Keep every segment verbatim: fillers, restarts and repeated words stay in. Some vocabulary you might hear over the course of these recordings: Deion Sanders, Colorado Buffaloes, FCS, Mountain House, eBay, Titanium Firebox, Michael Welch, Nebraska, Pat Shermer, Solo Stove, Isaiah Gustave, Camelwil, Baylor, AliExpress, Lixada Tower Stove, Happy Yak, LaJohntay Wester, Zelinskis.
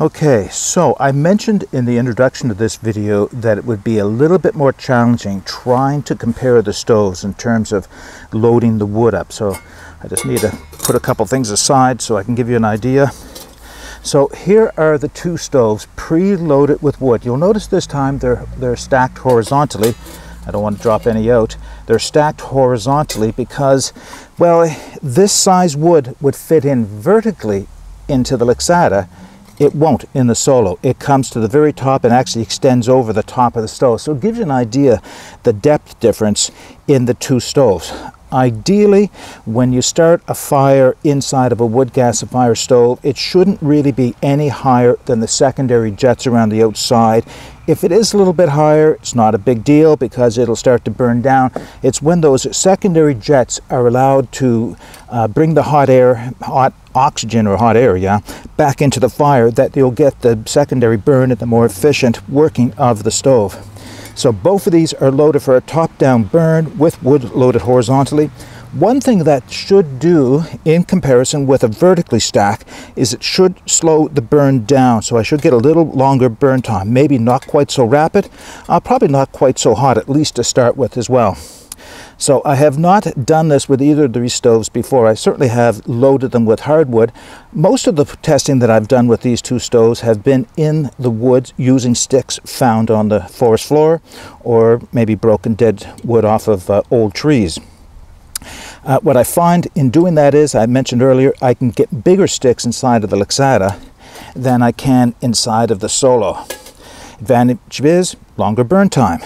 Okay, so I mentioned in the introduction to this video that it would be a little bit more challenging trying to compare the stoves in terms of loading the wood up. So I just need to put a couple things aside so I can give you an idea. So here are the two stoves pre-loaded with wood. You'll notice this time they're, they're stacked horizontally. I don't want to drop any out. They're stacked horizontally because, well, this size wood would fit in vertically into the Lixada. It won't in the Solo. It comes to the very top and actually extends over the top of the stove. So it gives you an idea the depth difference in the two stoves. Ideally, when you start a fire inside of a wood gasifier stove, it shouldn't really be any higher than the secondary jets around the outside. If it is a little bit higher, it's not a big deal because it'll start to burn down. It's when those secondary jets are allowed to uh, bring the hot air, hot oxygen or hot air, yeah, back into the fire that you'll get the secondary burn and the more efficient working of the stove. So both of these are loaded for a top-down burn with wood loaded horizontally. One thing that should do in comparison with a vertically stack is it should slow the burn down. So I should get a little longer burn time, maybe not quite so rapid, uh, probably not quite so hot, at least to start with as well. So I have not done this with either of these stoves before. I certainly have loaded them with hardwood. Most of the testing that I've done with these two stoves have been in the woods using sticks found on the forest floor or maybe broken dead wood off of uh, old trees. Uh, what I find in doing that is, I mentioned earlier, I can get bigger sticks inside of the Lixada than I can inside of the Solo. Advantage is longer burn time.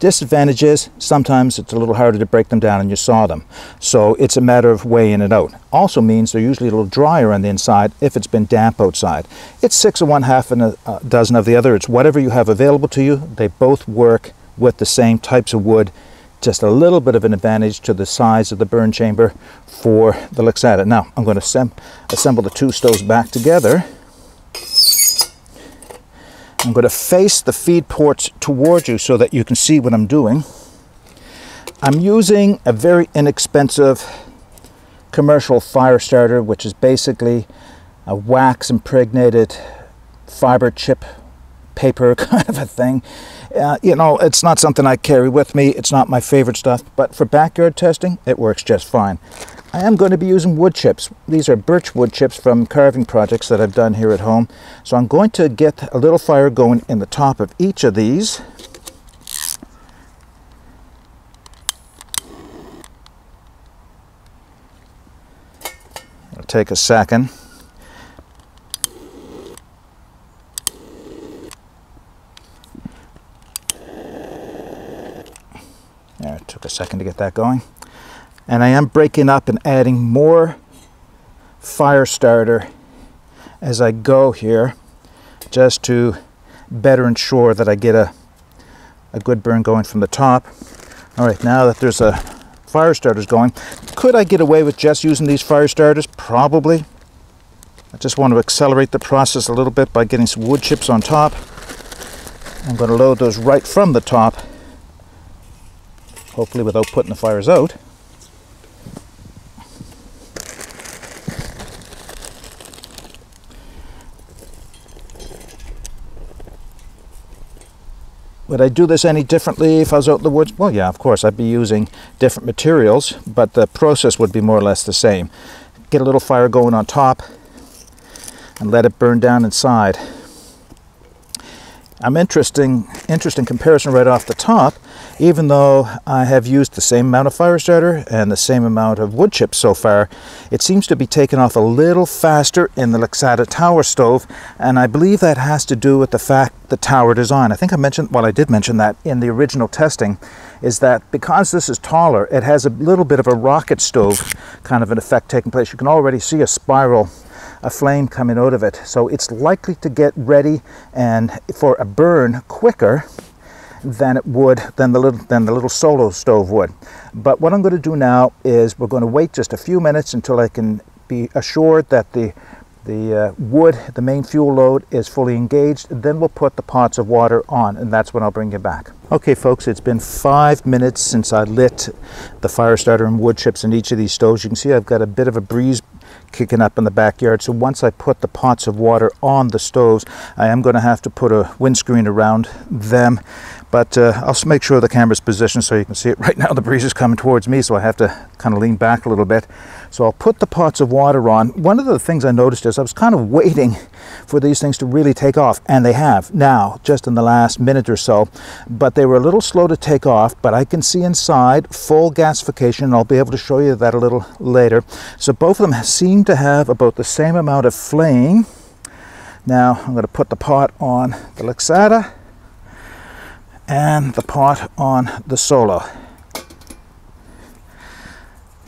Disadvantage is sometimes it's a little harder to break them down and you saw them. So it's a matter of weighing it out. Also means they're usually a little drier on the inside if it's been damp outside. It's six of one, half and a dozen of the other. It's whatever you have available to you. They both work with the same types of wood. Just a little bit of an advantage to the size of the burn chamber for the Lixada. Now I'm going to assemble the two stoves back together. I'm going to face the feed ports towards you so that you can see what I'm doing. I'm using a very inexpensive commercial fire starter, which is basically a wax impregnated fiber chip paper kind of a thing. Uh, you know, it's not something I carry with me. It's not my favorite stuff, but for backyard testing, it works just fine. I am going to be using wood chips. These are birch wood chips from carving projects that I've done here at home. So I'm going to get a little fire going in the top of each of these. It'll take a second. There, it took a second to get that going. And I am breaking up and adding more fire starter as I go here, just to better ensure that I get a, a good burn going from the top. All right, now that there's a fire starter's going, could I get away with just using these fire starters? Probably. I just want to accelerate the process a little bit by getting some wood chips on top. I'm going to load those right from the top, hopefully without putting the fires out. Would I do this any differently if I was out in the woods? Well, yeah, of course, I'd be using different materials, but the process would be more or less the same. Get a little fire going on top and let it burn down inside. I'm interesting, interesting comparison right off the top, even though I have used the same amount of fire starter and the same amount of wood chips so far, it seems to be taking off a little faster in the Lixada Tower Stove, and I believe that has to do with the fact the tower design. I think I mentioned, well I did mention that in the original testing, is that because this is taller, it has a little bit of a rocket stove kind of an effect taking place. You can already see a spiral, a flame coming out of it. So it's likely to get ready and for a burn quicker than it would, than the little, than the little Solo stove would. But what I'm going to do now is we're going to wait just a few minutes until I can be assured that the, the uh, wood, the main fuel load is fully engaged. Then we'll put the pots of water on, and that's when I'll bring you back. Okay folks, it's been five minutes since I lit the fire starter and wood chips in each of these stoves. You can see I've got a bit of a breeze kicking up in the backyard. So once I put the pots of water on the stoves, I am going to have to put a windscreen around them. But uh, I'll make sure the camera's positioned so you can see it. Right now the breeze is coming towards me, so I have to kind of lean back a little bit. So I'll put the pots of water on. One of the things I noticed is I was kind of waiting for these things to really take off, and they have now, just in the last minute or so. But they were a little slow to take off, but I can see inside full gasification, and I'll be able to show you that a little later. So both of them seem to have about the same amount of flame. Now I'm going to put the pot on the Lixada and the pot on the Solo.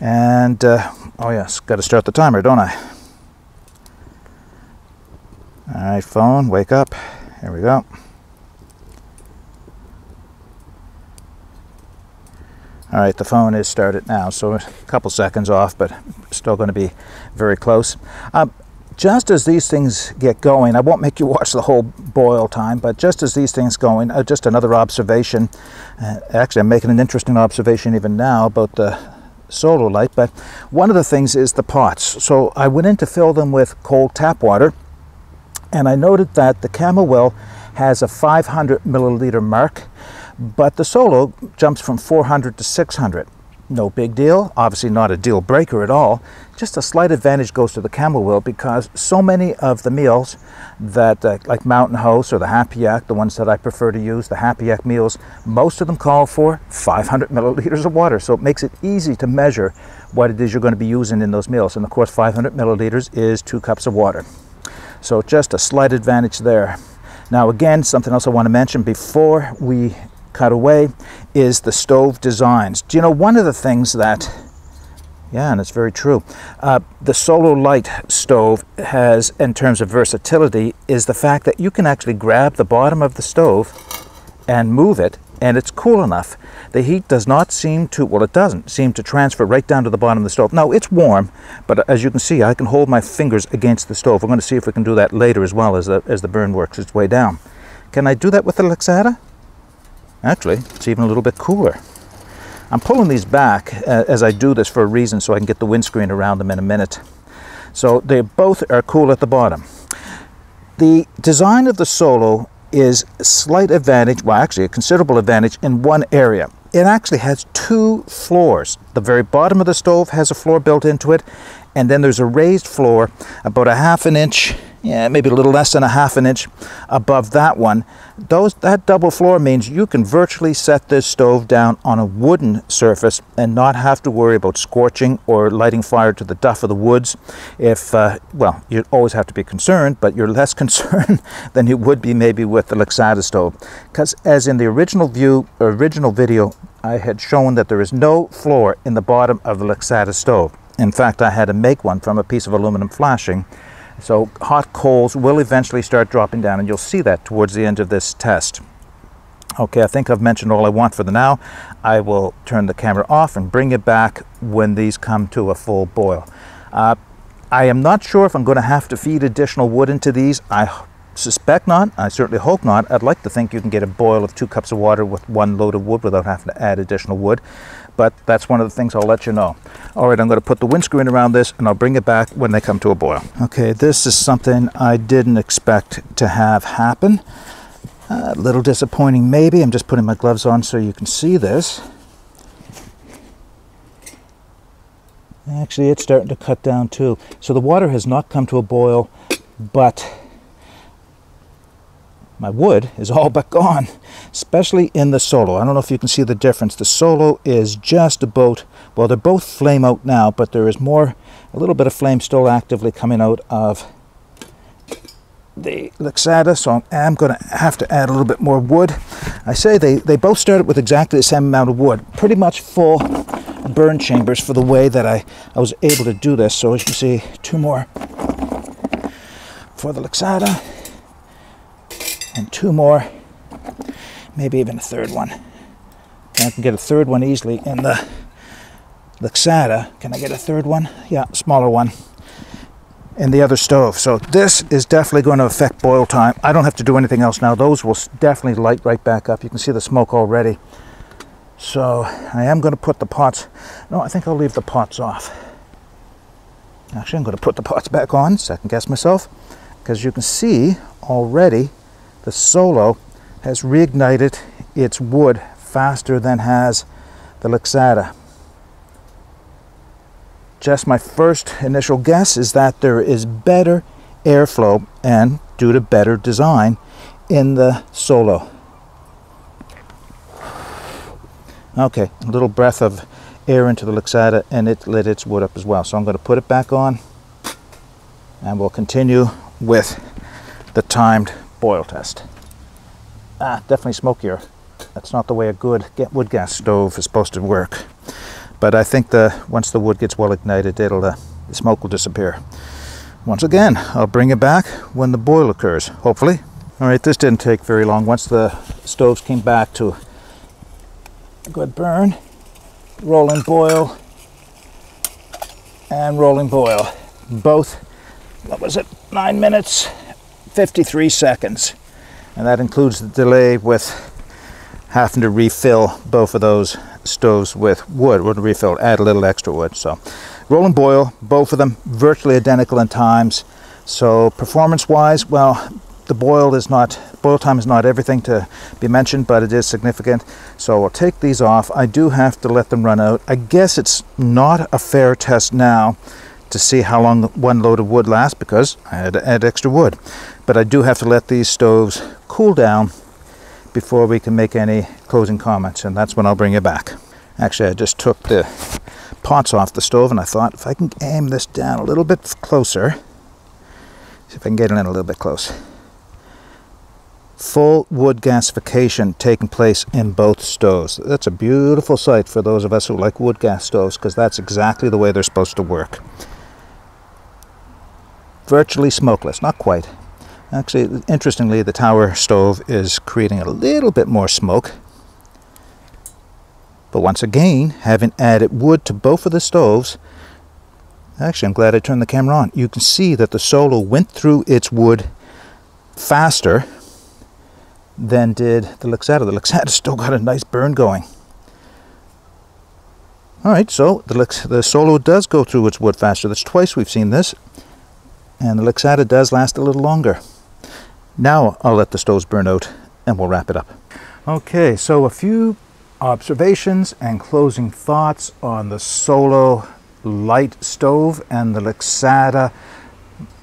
And, uh, oh yes, got to start the timer, don't I? All right, phone, wake up. Here we go. All right, the phone is started now, so a couple seconds off, but still going to be very close. Um, Just as these things get going, I won't make you watch the whole boil time, but just as these things going, uh, just another observation. Uh, actually, I'm making an interesting observation even now about the solar light, but one of the things is the pots. So I went in to fill them with cold tap water, and I noted that the Camelwil has a five hundred milliliter mark, but the Solo jumps from four hundred to six hundred. No big deal, obviously not a deal breaker at all. Just a slight advantage goes to the Camelwil because so many of the meals that, uh, like Mountain House or the Happy Yak, the ones that I prefer to use, the Happy Yak meals, most of them call for five hundred milliliters of water. So it makes it easy to measure what it is you're going to be using in those meals. And of course, five hundred milliliters is two cups of water. So just a slight advantage there. Now again, something else I want to mention before we cut away is the stove designs. Do you know, one of the things that, yeah, and it's very true, uh, the Solo Light stove has in terms of versatility is the fact that you can actually grab the bottom of the stove and move it, and it's cool enough. The heat does not seem to, well, it doesn't seem to transfer right down to the bottom of the stove. Now, it's warm, but as you can see, I can hold my fingers against the stove. We're going to see if we can do that later as well as the, as the burn works its way down. Can I do that with the Lixada? Actually, it's even a little bit cooler. I'm pulling these back uh, as I do this for a reason, so I can get the windscreen around them in a minute. So they both are cool at the bottom. The design of the Solo is a slight advantage, well actually a considerable advantage in one area. It actually has two floors. The very bottom of the stove has a floor built into it, and then there's a raised floor about a half an inch, yeah, maybe a little less than a half an inch above that one. Those, that double floor means you can virtually set this stove down on a wooden surface and not have to worry about scorching or lighting fire to the duff of the woods. If, uh, well, you always have to be concerned, but you're less concerned than you would be maybe with the Lixada stove. Because as in the original view, original video, I had shown that there is no floor in the bottom of the Lixada stove. In fact, I had to make one from a piece of aluminum flashing. So hot coals will eventually start dropping down, and you'll see that towards the end of this test. Okay, I think I've mentioned all I want for the now. I will turn the camera off and bring it back when these come to a full boil. Uh, I am not sure if I'm going to have to feed additional wood into these. I suspect not. I certainly hope not. I'd like to think you can get a boil of two cups of water with one load of wood without having to add additional wood. But that's one of the things I'll let you know. All right, I'm going to put the windscreen around this, and I'll bring it back when they come to a boil. Okay, this is something I didn't expect to have happen. A little disappointing maybe. I'm just putting my gloves on so you can see this. Actually, it's starting to cut down too. So the water has not come to a boil, but my wood is all but gone, especially in the Solo. I don't know if you can see the difference. The Solo is just about, well, they're both flame out now, but there is more, a little bit of flame still actively coming out of the Lixada, so I'm going to have to add a little bit more wood. I say they, they both started with exactly the same amount of wood, pretty much full burn chambers for the way that I, I was able to do this. So as you see, two more for the Lixada, and two more, maybe even a third one. And I can get a third one easily in the Lixada. Can I get a third one? Yeah, smaller one in the other stove. So this is definitely going to affect boil time. I don't have to do anything else now. Those will definitely light right back up. You can see the smoke already. So I am going to put the pots. No, I think I'll leave the pots off. Actually, I'm going to put the pots back on, second guess myself, because you can see already the Solo has reignited its wood faster than has the Lixada. Just my first initial guess is that there is better airflow and due to better design in the Solo. Okay, a little breath of air into the Lixada and it lit its wood up as well. So I'm going to put it back on and we'll continue with the timed boil test. Ah, definitely smokier. That's not the way a good wood gas stove is supposed to work. But I think the once the wood gets well ignited, it'll uh, the smoke will disappear. Once again, I'll bring it back when the boil occurs, hopefully. All right, this didn't take very long. Once the stoves came back to a good burn, roll and boil, and roll and boil. Both, what was it, nine minutes, fifty-three seconds. And that includes the delay with having to refill both of those stoves with wood. We're going to refill, add a little extra wood. So roll and boil, both of them virtually identical in times. So performance-wise, well, the boil is not, boil time is not everything to be mentioned, but it is significant. So we'll take these off. I do have to let them run out. I guess it's not a fair test now to see how long one load of wood lasts because I had to add extra wood. But I do have to let these stoves cool down before we can make any closing comments, and that's when I'll bring it back. Actually, I just took the pots off the stove and I thought if I can aim this down a little bit closer, see if I can get it in a little bit close. Full wood gasification taking place in both stoves. That's a beautiful sight for those of us who like wood gas stoves because that's exactly the way they're supposed to work. Virtually smokeless, not quite. Actually, interestingly, the tower stove is creating a little bit more smoke. But once again, having added wood to both of the stoves, actually, I'm glad I turned the camera on. You can see that the Solo went through its wood faster than did the Lixada. The Lixada still got a nice burn going. All right, so the, Lix the Solo does go through its wood faster. That's twice we've seen this. And the Lixada does last a little longer. Now I'll let the stoves burn out and we'll wrap it up. Okay, so a few observations and closing thoughts on the Solo light stove and the Lixada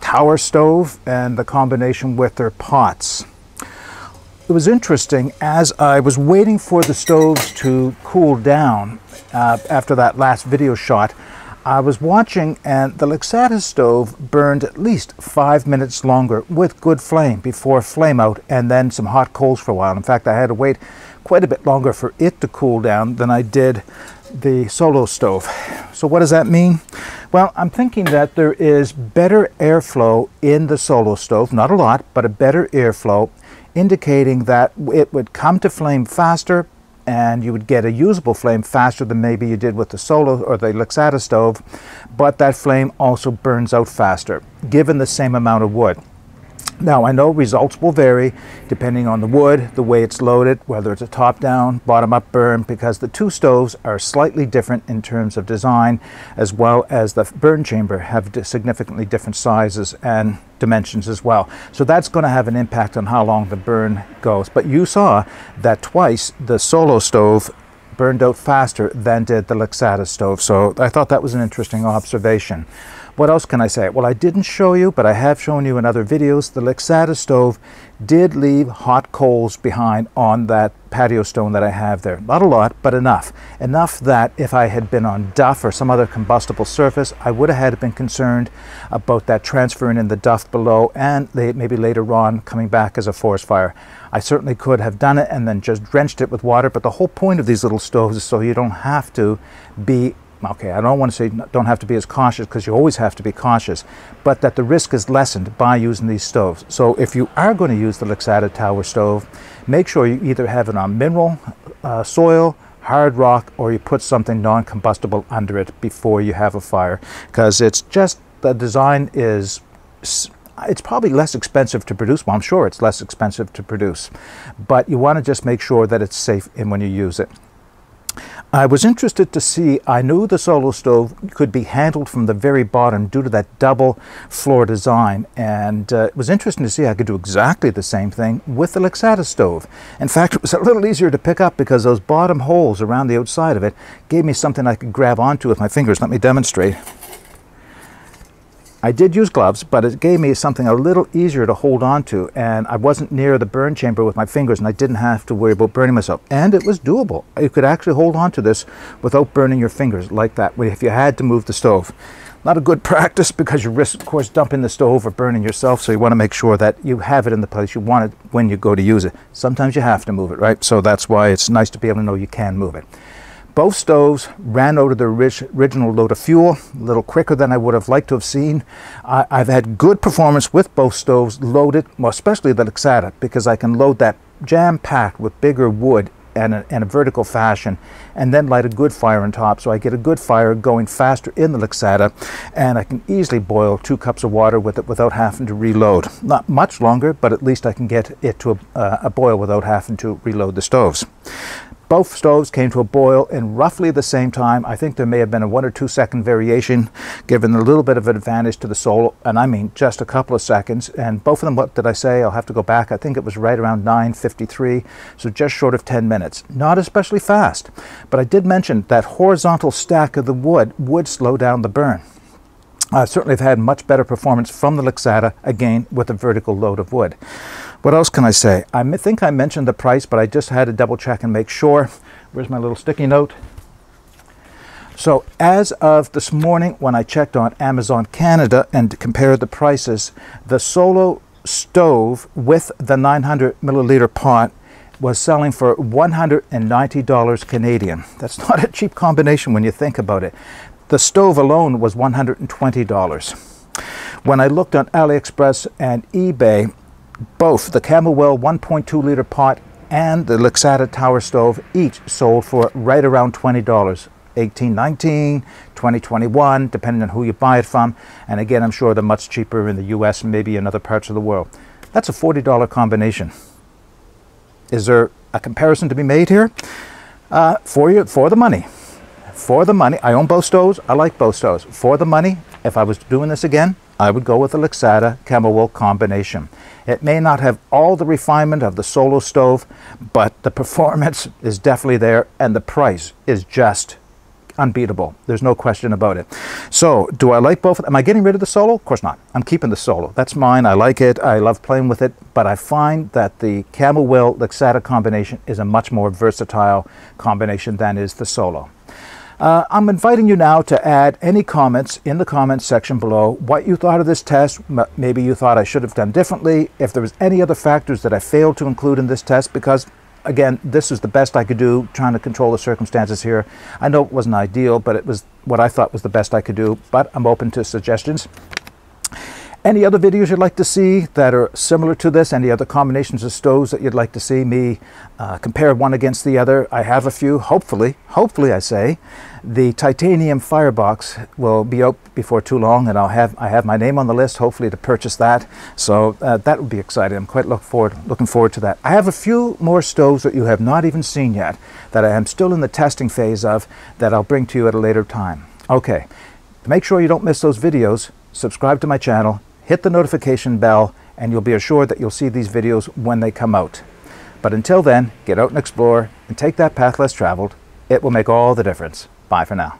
tower stove and the combination with their pots. It was interesting, as I was waiting for the stoves to cool down uh, after that last video shot, I was watching and the Lixada stove burned at least five minutes longer with good flame before flame out and then some hot coals for a while. In fact, I had to wait quite a bit longer for it to cool down than I did the Solo stove. So what does that mean? Well, I'm thinking that there is better airflow in the Solo stove, not a lot, but a better airflow, indicating that it would come to flame faster and you would get a usable flame faster than maybe you did with the Solo or the Lixada stove, but that flame also burns out faster, given the same amount of wood. Now, I know results will vary depending on the wood, the way it's loaded, whether it's a top-down, bottom-up burn, because the two stoves are slightly different in terms of design, as well as the burn chamber have significantly different sizes and dimensions as well. So that's going to have an impact on how long the burn goes. But you saw that twice the Solo stove burned out faster than did the Lixada stove. So I thought that was an interesting observation. What else can I say? Well, I didn't show you, but I have shown you in other videos, the Lixada stove did leave hot coals behind on that patio stone that I have there. Not a lot, but enough. Enough that if I had been on duff or some other combustible surface, I would have had been concerned about that transferring in the duff below and maybe later on coming back as a forest fire. I certainly could have done it and then just drenched it with water, but the whole point of these little stoves is so you don't have to be okay, I don't want to say don't have to be as cautious because you always have to be cautious, but that the risk is lessened by using these stoves. So if you are going to use the Lixada tower stove, make sure you either have it on mineral uh, soil, hard rock, or you put something non-combustible under it before you have a fire, because it's just, the design is, it's probably less expensive to produce. Well, I'm sure it's less expensive to produce, but you want to just make sure that it's safe in when you use it. I was interested to see, I knew the Solo Stove could be handled from the very bottom due to that double floor design, and uh, it was interesting to see I could do exactly the same thing with the Lixada Stove. In fact, it was a little easier to pick up because those bottom holes around the outside of it gave me something I could grab onto with my fingers. Let me demonstrate. I did use gloves, but it gave me something a little easier to hold on to, and I wasn't near the burn chamber with my fingers, and I didn't have to worry about burning myself. And it was doable. You could actually hold on to this without burning your fingers like that if you had to move the stove. Not a good practice because you risk, of course, dumping the stove or burning yourself, so you want to make sure that you have it in the place you want it when you go to use it. Sometimes you have to move it, right? So that's why it's nice to be able to know you can move it. Both stoves ran out of their original load of fuel a little quicker than I would have liked to have seen. I, I've had good performance with both stoves loaded, well, especially the Lixada, because I can load that jam-packed with bigger wood in a, in a vertical fashion and then light a good fire on top, so I get a good fire going faster in the Lixada, and I can easily boil two cups of water with it without having to reload. Not much longer, but at least I can get it to a, uh, a boil without having to reload the stoves. Both stoves came to a boil in roughly the same time. I think there may have been a one or two second variation, given a little bit of an advantage to the Solo, and I mean just a couple of seconds. And both of them, what did I say? I'll have to go back. I think it was right around nine fifty-three, so just short of ten minutes. Not especially fast, but I did mention that horizontal stack of the wood would slow down the burn. I certainly have had much better performance from the Lixada, again, with a vertical load of wood. What else can I say? I think I mentioned the price, but I just had to double check and make sure. Where's my little sticky note? So as of this morning, when I checked on Amazon Canada and compared the prices, the Solo Stove with the nine hundred milliliter pot was selling for one hundred ninety dollars Canadian. That's not a cheap combination when you think about it. The stove alone was one hundred twenty dollars. When I looked on AliExpress and eBay, both the Camelwil one point two liter pot and the Lixada Tower Stove each sold for right around twenty dollars. eighteen nineteen, twenty twenty-one, depending on who you buy it from. And again, I'm sure they're much cheaper in the U S and maybe in other parts of the world. That's a forty dollar combination. Is there a comparison to be made here? Uh, for you, for the money. For the money, I own both stoves, I like both stoves. For the money, if I was doing this again, I would go with the Lixada Camelwil combination. It may not have all the refinement of the Solo Stove, but the performance is definitely there, and the price is just unbeatable. There's no question about it. So, do I like both? Am I getting rid of the Solo? Of course not. I'm keeping the Solo. That's mine. I like it. I love playing with it. But I find that the Camelwil Lixada combination is a much more versatile combination than is the Solo. Uh, I'm inviting you now to add any comments in the comments section below, what you thought of this test, maybe you thought I should have done differently, if there was any other factors that I failed to include in this test, because again, this is the best I could do trying to control the circumstances here. I know it wasn't ideal, but it was what I thought was the best I could do, but I'm open to suggestions. Any other videos you'd like to see that are similar to this? Any other combinations of stoves that you'd like to see me uh, compare one against the other? I have a few. Hopefully, hopefully I say, the Titanium Firebox will be out before too long, and I'll have I have my name on the list. Hopefully to purchase that. So uh, that would be exciting. I'm quite look forward looking forward to that. I have a few more stoves that you have not even seen yet that I am still in the testing phase of that I'll bring to you at a later time. Okay, to make sure you don't miss those videos, subscribe to my channel. Hit the notification bell, and you'll be assured that you'll see these videos when they come out. But until then, get out and explore and take that path less traveled. It will make all the difference. Bye for now.